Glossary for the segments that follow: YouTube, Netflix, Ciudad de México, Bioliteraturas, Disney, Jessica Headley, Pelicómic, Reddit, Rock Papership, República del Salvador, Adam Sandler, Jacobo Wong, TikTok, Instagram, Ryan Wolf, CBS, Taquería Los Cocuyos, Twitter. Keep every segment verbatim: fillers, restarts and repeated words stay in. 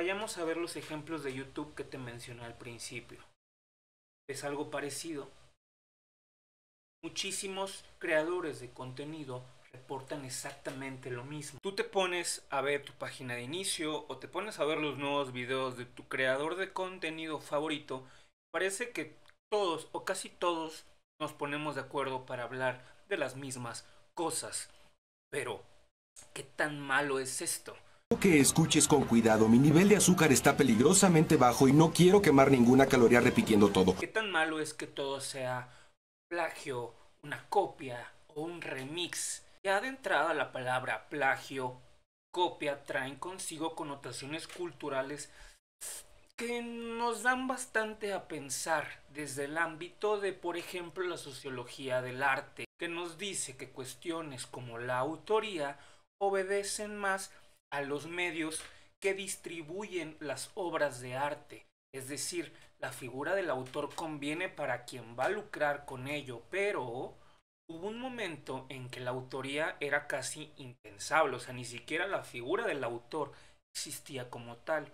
Vayamos a ver los ejemplos de YouTube que te mencioné al principio. Es algo parecido. Muchísimos creadores de contenido reportan exactamente lo mismo. Tú te pones a ver tu página de inicio o te pones a ver los nuevos videos de tu creador de contenido favorito. Parece que todos o casi todos nos ponemos de acuerdo para hablar de las mismas cosas. Pero, ¿qué tan malo es esto? Que escuches con cuidado, mi nivel de azúcar está peligrosamente bajo y no quiero quemar ninguna caloría repitiendo todo. ¿Qué tan malo es que todo sea plagio, una copia o un remix? Ya de entrada la palabra plagio, copia traen consigo connotaciones culturales que nos dan bastante a pensar desde el ámbito de, por ejemplo, la sociología del arte, que nos dice que cuestiones como la autoría obedecen más a los medios que distribuyen las obras de arte. Es decir, la figura del autor conviene para quien va a lucrar con ello, pero hubo un momento en que la autoría era casi impensable, o sea, ni siquiera la figura del autor existía como tal.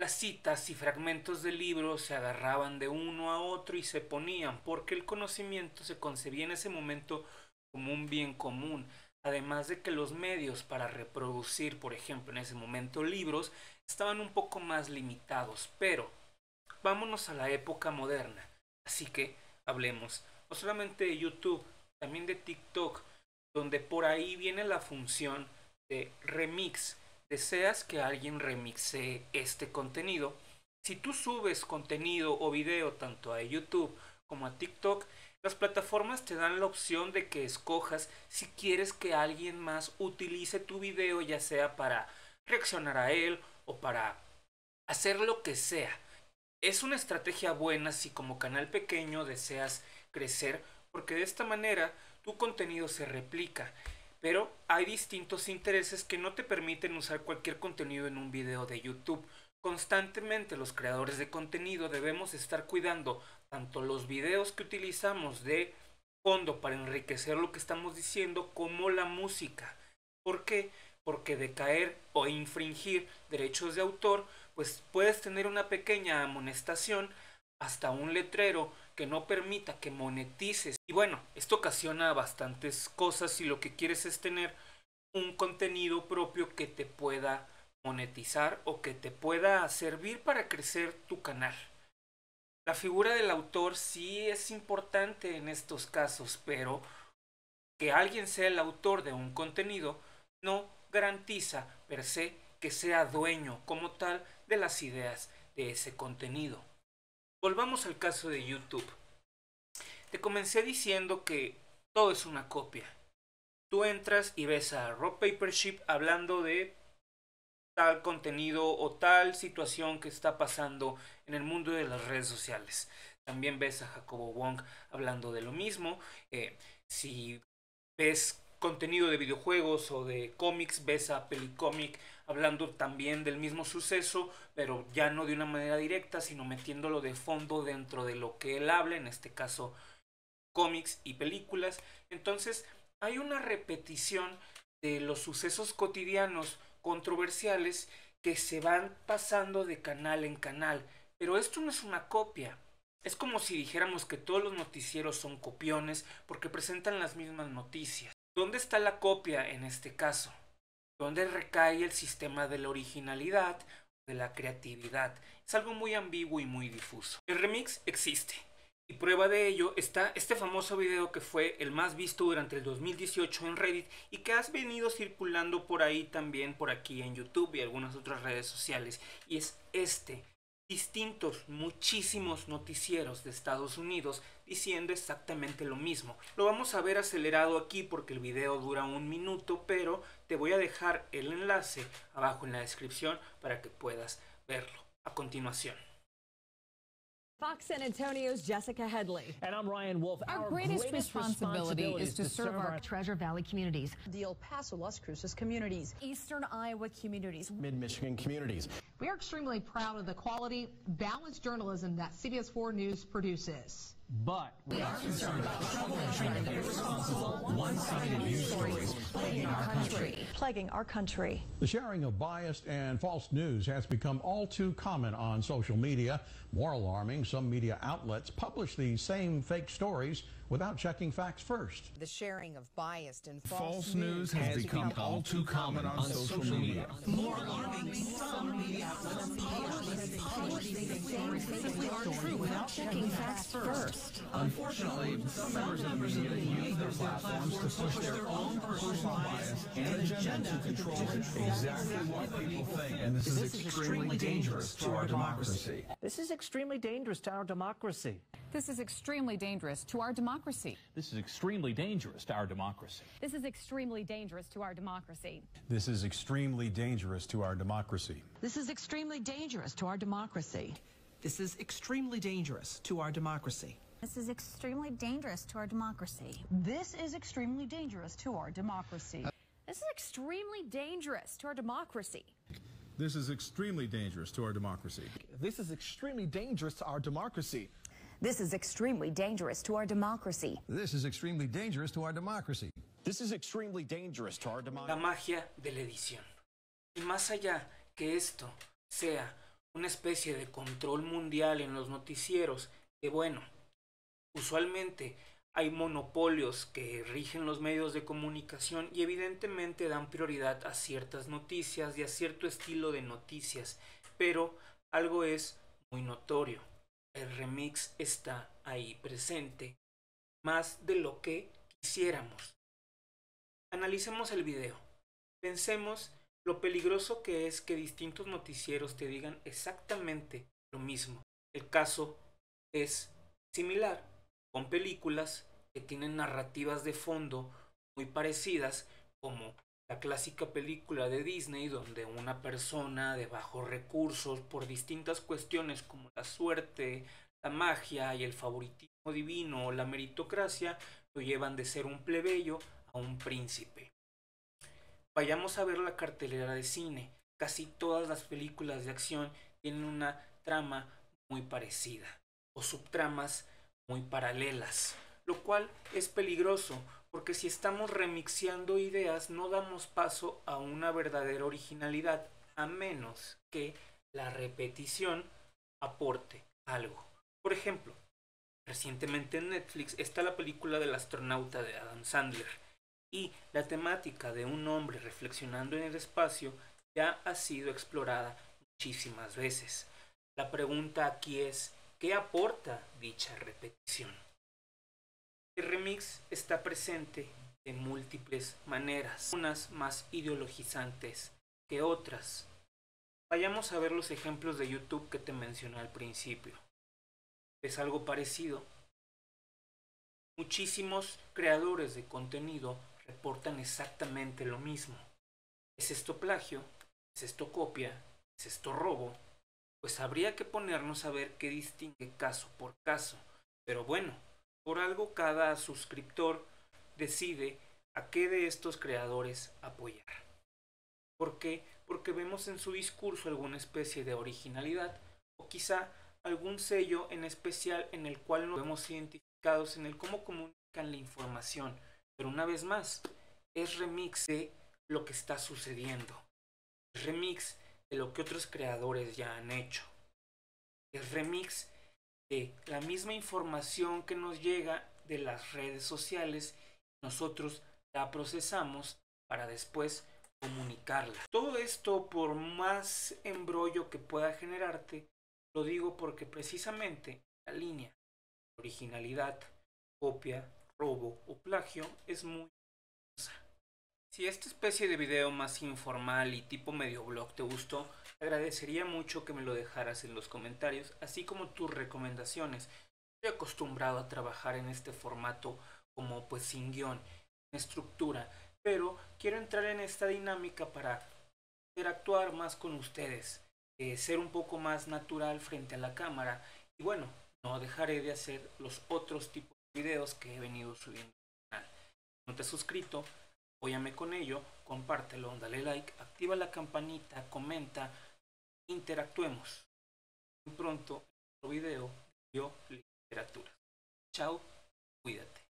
Las citas y fragmentos de libros se agarraban de uno a otro y se ponían, porque el conocimiento se concebía en ese momento como un bien común. Además de que los medios para reproducir, por ejemplo, en ese momento libros, estaban un poco más limitados. Pero vámonos a la época moderna. Así que hablemos no solamente de YouTube, también de TikTok, donde por ahí viene la función de remix. Deseas que alguien remixe este contenido. Si tú subes contenido o video tanto a YouTube como a TikTok, las plataformas te dan la opción de que escojas si quieres que alguien más utilice tu video, ya sea para reaccionar a él o para hacer lo que sea. Es una estrategia buena si como canal pequeño deseas crecer, porque de esta manera tu contenido se replica. Pero hay distintos intereses que no te permiten usar cualquier contenido en un video de YouTube. Constantemente los creadores de contenido debemos estar cuidando tanto los videos que utilizamos de fondo para enriquecer lo que estamos diciendo como la música. ¿Por qué? Porque decaer o infringir derechos de autor, pues puedes tener una pequeña amonestación hasta un letrero que no permita que monetices. Y bueno, esto ocasiona bastantes cosas si lo que quieres es tener un contenido propio que te pueda monetizar o que te pueda servir para crecer tu canal. La figura del autor sí es importante en estos casos, pero que alguien sea el autor de un contenido no garantiza per se que sea dueño como tal de las ideas de ese contenido. Volvamos al caso de YouTube. Te comencé diciendo que todo es una copia. Tú entras y ves a Rock Papership hablando de tal contenido o tal situación que está pasando en el mundo de las redes sociales. También ves a Jacobo Wong hablando de lo mismo. Eh, si ves contenido de videojuegos o de cómics, ves a Pelicómic hablando también del mismo suceso, pero ya no de una manera directa, sino metiéndolo de fondo dentro de lo que él habla, en este caso cómics y películas. Entonces hay una repetición de los sucesos cotidianos controversiales que se van pasando de canal en canal. Pero esto no es una copia. Es como si dijéramos que todos los noticieros son copiones porque presentan las mismas noticias. ¿Dónde está la copia en este caso? ¿Dónde recae el sistema de la originalidad, de la creatividad? Es algo muy ambiguo y muy difuso. El remix existe. Y prueba de ello está este famoso video que fue el más visto durante el dos mil dieciocho en Reddit y que has venido circulando por ahí también, por aquí en YouTube y algunas otras redes sociales. Y es este. Distintos, muchísimos noticieros de Estados Unidos diciendo exactamente lo mismo. Lo vamos a ver acelerado aquí porque el video dura un minuto, pero te voy a dejar el enlace abajo en la descripción para que puedas verlo a continuación. Fox San Antonio's Jessica Headley. And I'm Ryan Wolf. Our, our greatest, greatest responsibility, responsibility is to, to serve our Treasure Valley communities, the El Paso, Las Cruces communities, Eastern Iowa communities, Mid-Michigan communities. We are extremely proud of the quality, balanced journalism that C B S four News produces. But we are concerned about troubling trend of irresponsible, one-sided news stories plaguing our country. Plaguing our country. The sharing of biased and false news has become all too common on social media. More alarming, some media outlets publish these same fake stories without checking facts first. The sharing of biased and false, false news has, has become, become all too common, common on, on social, social media. media. More alarming, some media outlets publish these stories simply aren't true without checking facts first. Unfortunately, some members of the media use their platforms to push their own personal bias and agenda to control exactly what people think, and this is extremely dangerous to our democracy. This is extremely dangerous to our democracy. This is extremely dangerous to our democracy. This is extremely dangerous to our democracy. This is extremely dangerous to our democracy. This is extremely dangerous to our democracy. This is extremely dangerous to our democracy. This is extremely dangerous to our democracy. This is extremely dangerous to our democracy. This is extremely dangerous to our democracy. This is extremely dangerous to our democracy. This is extremely dangerous to our democracy. This is extremely dangerous to our democracy. This is extremely dangerous to our democracy. This is extremely dangerous to our democracy. This is extremely dangerous to our democracy. La magia de la edición. Y más allá que esto sea una especie de control mundial en los noticieros, que bueno, usualmente hay monopolios que rigen los medios de comunicación y evidentemente dan prioridad a ciertas noticias y a cierto estilo de noticias, pero algo es muy notorio: el remix está ahí presente, más de lo que quisiéramos. Analicemos el video, pensemos lo peligroso que es que distintos noticieros te digan exactamente lo mismo. El caso es similar con películas que tienen narrativas de fondo muy parecidas, como la clásica película de Disney donde una persona de bajos recursos, por distintas cuestiones como la suerte, la magia y el favoritismo divino o la meritocracia, lo llevan de ser un plebeyo a un príncipe. Vayamos a ver la cartelera de cine. Casi todas las películas de acción tienen una trama muy parecida o subtramas muy paralelas, lo cual es peligroso porque si estamos remixeando ideas no damos paso a una verdadera originalidad, a menos que la repetición aporte algo. Por ejemplo, recientemente en Netflix está la película del astronauta de Adam Sandler, y la temática de un hombre reflexionando en el espacio ya ha sido explorada muchísimas veces. La pregunta aquí es, ¿qué aporta dicha repetición? El remix está presente de múltiples maneras, unas más ideologizantes que otras. Vayamos a ver los ejemplos de YouTube que te mencioné al principio. ¿Es algo parecido? Muchísimos creadores de contenido reportan exactamente lo mismo. ¿Es esto plagio? ¿Es esto copia? ¿Es esto robo? Pues habría que ponernos a ver qué distingue caso por caso. Pero bueno, por algo cada suscriptor decide a qué de estos creadores apoyar. ¿Por qué? Porque vemos en su discurso alguna especie de originalidad, o quizá algún sello en especial en el cual nos vemos identificados en el cómo comunican la información. Pero una vez más, es remix de lo que está sucediendo. Es remix de lo que otros creadores ya han hecho. Es remix de la misma información que nos llega de las redes sociales. Nosotros la procesamos para después comunicarla. Todo esto, por más embrollo que pueda generarte, lo digo porque precisamente la línea originalidad, copia, robo o plagio es muy peligrosa. Si esta especie de video más informal y tipo medio blog te gustó, te agradecería mucho que me lo dejaras en los comentarios, así como tus recomendaciones. Estoy acostumbrado a trabajar en este formato como pues sin guión, sin estructura, pero quiero entrar en esta dinámica para interactuar más con ustedes, eh, ser un poco más natural frente a la cámara y bueno, no dejaré de hacer los otros tipos de videos que he venido subiendo al canal. Si no te has suscrito, apóyame con ello, compártelo, dale like, activa la campanita, comenta, interactuemos. Muy pronto en otro video de Bioliteraturas. Chao, cuídate.